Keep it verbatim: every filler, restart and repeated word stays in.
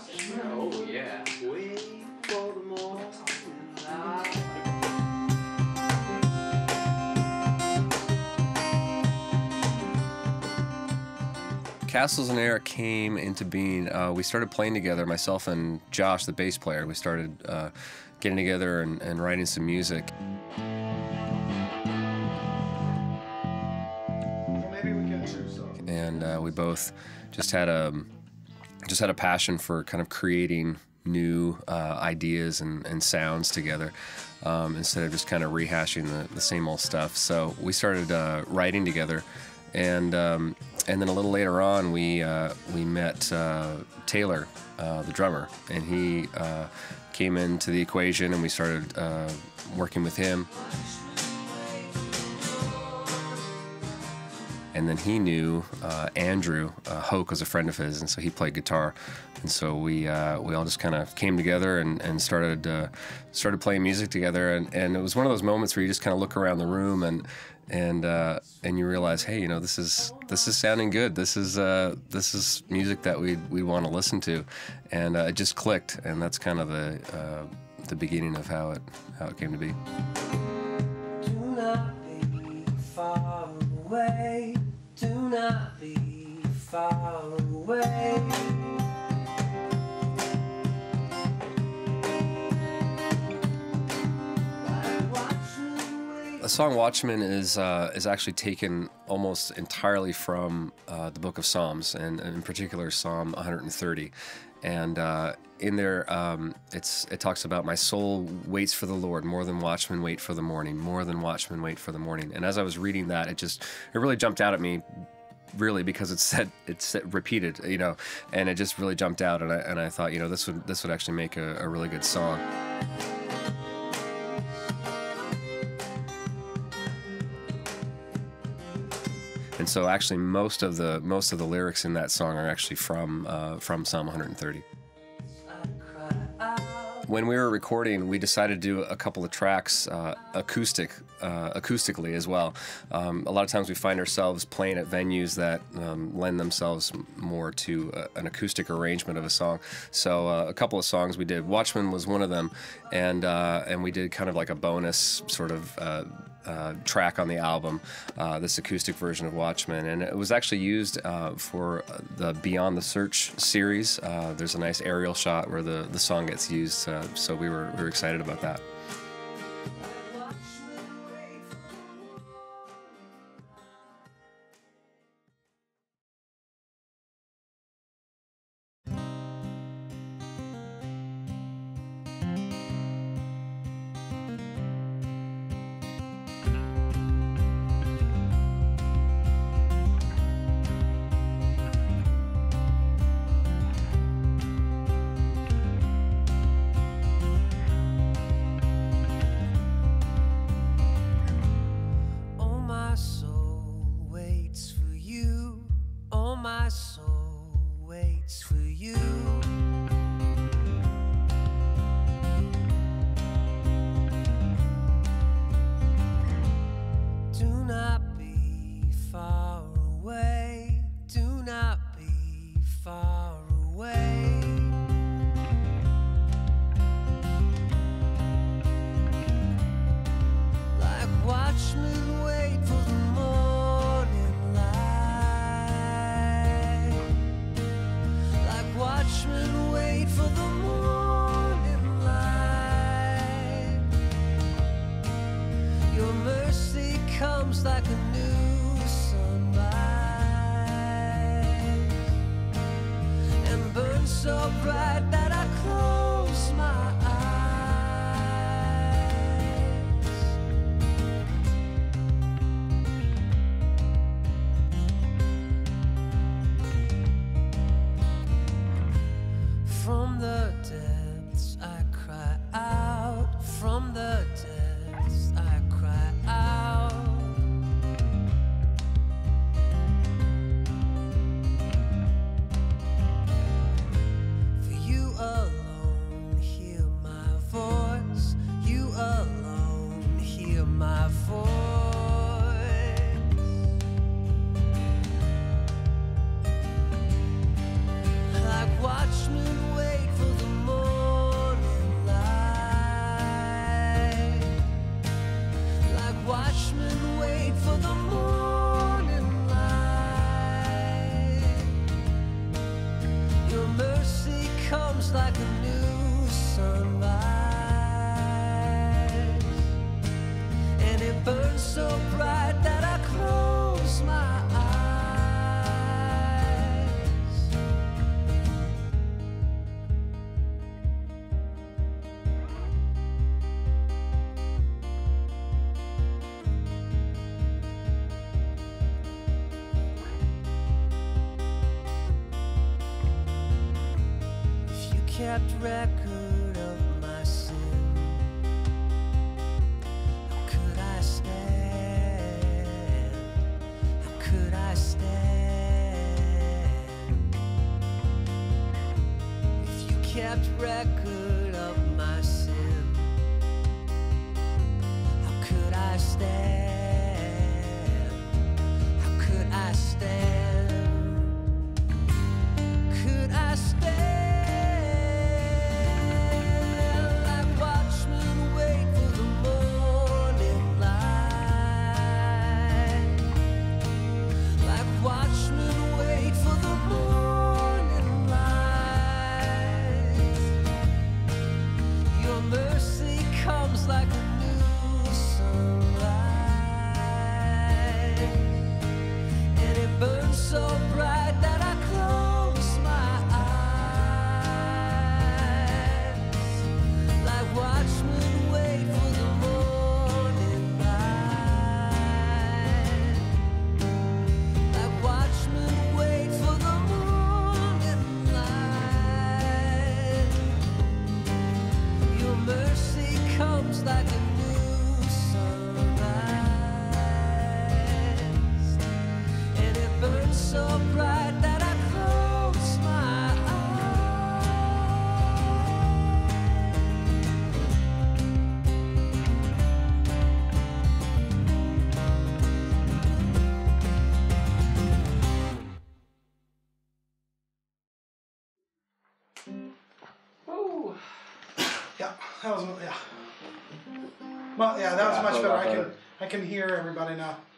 Oh, yeah. Wait for the morning light. Castles in Air came into being. Uh, we started playing together, myself and Josh, the bass player. We started uh, getting together and, and writing some music. Well, maybe we can choose something. And uh, we both just had a just had a passion for kind of creating new uh, ideas and, and sounds together, um, instead of just kind of rehashing the, the same old stuff. So we started uh, writing together. And um, and then a little later on, we uh, we met uh, Taylor, uh, the drummer, and he uh, came into the equation, and we started uh, working with him. And then he knew uh, Andrew uh, Hoke was a friend of his, and so he played guitar, and so we uh, we all just kind of came together and, and started uh, started playing music together, and, and it was one of those moments where you just kind of look around the room and and uh, and you realize, hey, you know, this is this is sounding good. This is uh, this is music that we we want to listen to, and uh, it just clicked, and that's kind of the uh, the beginning of how it how it came to be. Do not be far away. Do not be far away. The song Watchmen is uh, is actually taken almost entirely from uh, the book of Psalms, and, and in particular Psalm one thirty. And uh, in there, um, it's, it talks about, my soul waits for the Lord, more than watchmen wait for the morning, more than watchmen wait for the morning. And as I was reading that, it just, it really jumped out at me, really, because it's said, it's said, repeated, you know, and it just really jumped out. And I, and I thought, you know, this would, this would actually make a, a really good song. And so, actually, most of the most of the lyrics in that song are actually from uh, from Psalm one thirty. When we were recording, we decided to do a couple of tracks uh, acoustic, uh, acoustically as well. Um, a lot of times, we find ourselves playing at venues that um, lend themselves more to uh, an acoustic arrangement of a song. So, uh, a couple of songs we did. Watchmen was one of them, and uh, and we did kind of like a bonus sort of. Uh, Uh, track on the album, uh, this acoustic version of Watchmen, and it was actually used uh, for the Beyond the Search series. Uh, there's a nice aerial shot where the, the song gets used, uh, so we were, we were excited about that. My soul waits for you. Do not be far away. Do not be far away. Like watchmen wait for the morning. Watchmen wait for the morning light. Your mercy comes like a new sunrise and burns so bright that I close my From the depths I cry out, from the depths I cry out. For you It's like a new sunrise, and it burns so bright that I close my eyes. Kept record of my sin, how could I stand? How could I stand? If you kept record of my sin, how could I stand? How could I stand? Could I stand? That was, yeah. Well, yeah, that was much better. I can, I can hear everybody now.